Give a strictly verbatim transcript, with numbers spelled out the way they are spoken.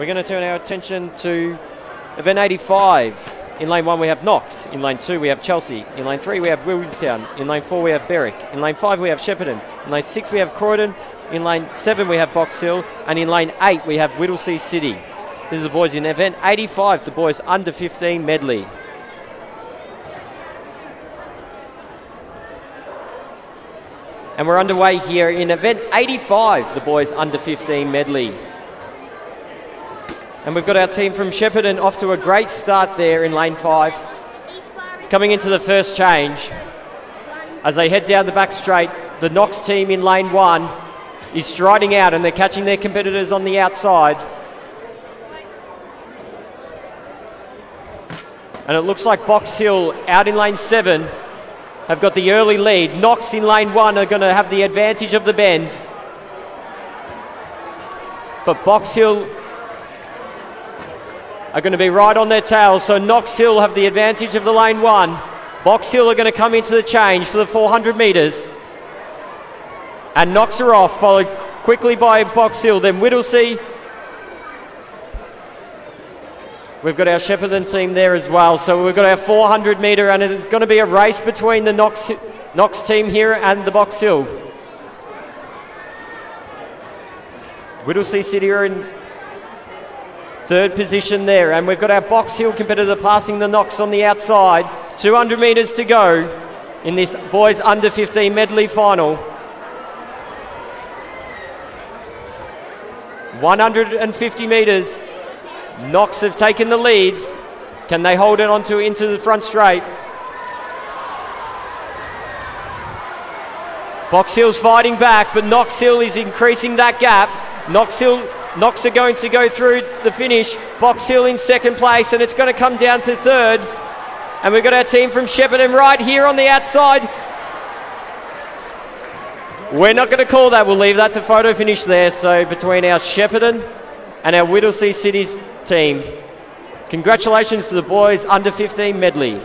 We're going to turn our attention to event eighty-five. In lane one, we have Knox. In lane two, we have Chelsea. In lane three, we have Williamstown. In lane four, we have Berwick. In lane five, we have Shepparton. In lane six, we have Croydon. In lane seven, we have Box Hill. And in lane eight, we have Whittlesea City. This is the boys in event eighty-five, the boys under fifteen medley. And we're underway here in event eighty-five, the boys under fifteen medley. And we've got our team from Shepparton off to a great start there in lane five. Coming into the first change, as they head down the back straight, the Knox team in lane one is striding out and they're catching their competitors on the outside. And it looks like Box Hill out in lane seven have got the early lead. Knox in lane one are going to have the advantage of the bend. But Box Hill are going to be right on their tails, so Knox Hill have the advantage of the lane one. Box Hill are going to come into the change for the four hundred metres. And Knox are off, followed quickly by Box Hill, then Whittlesea. We've got our Shepparton team there as well, so we've got our four hundred metre, and it's going to be a race between the Knox, Knox team here and the Box Hill. Whittlesea City are in third position there, and we've got our Box Hill competitor passing the Knox on the outside. two hundred metres to go in this boys under fifteen medley final. one hundred fifty metres. Knox have taken the lead. Can they hold it onto into the front straight? Box Hill's fighting back, but Knox Hill is increasing that gap. Knox Hill Knox are going to go through the finish. Box Hill in second place, and it's going to come down to third. And we've got our team from Shepparton right here on the outside. We're not going to call that. We'll leave that to photo finish there. So between our Shepparton and our Whittlesea Cities team, congratulations to the boys under fifteen medley.